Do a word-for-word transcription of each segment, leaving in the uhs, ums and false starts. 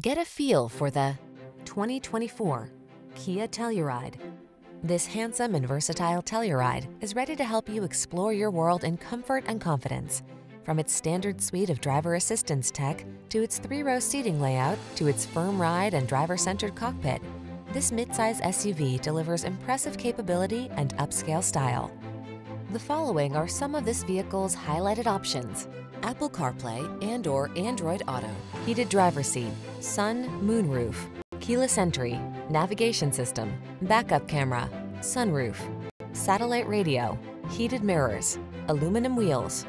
Get a feel for the twenty twenty-four Kia Telluride. This handsome and versatile Telluride is ready to help you explore your world in comfort and confidence. From its standard suite of driver assistance tech, to its three-row seating layout, to its firm ride and driver-centered cockpit, this midsize S U V delivers impressive capability and upscale style. The following are some of this vehicle's highlighted options: Apple CarPlay and or Android Auto, heated driver seat, sun, moonroof, keyless entry, navigation system, backup camera, sunroof, satellite radio, heated mirrors, aluminum wheels.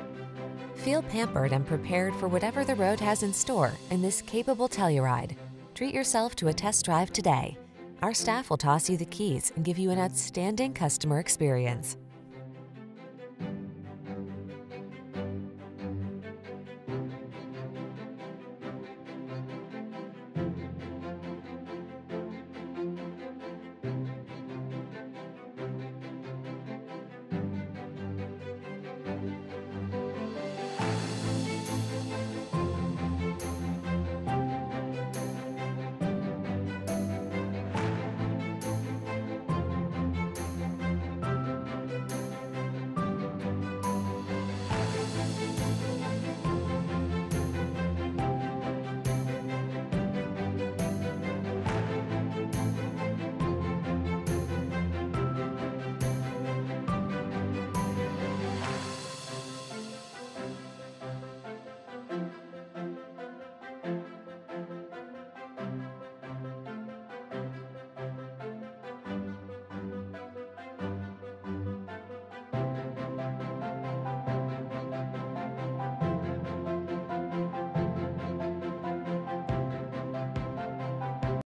Feel pampered and prepared for whatever the road has in store in this capable Telluride. Treat yourself to a test drive today. Our staff will toss you the keys and give you an outstanding customer experience.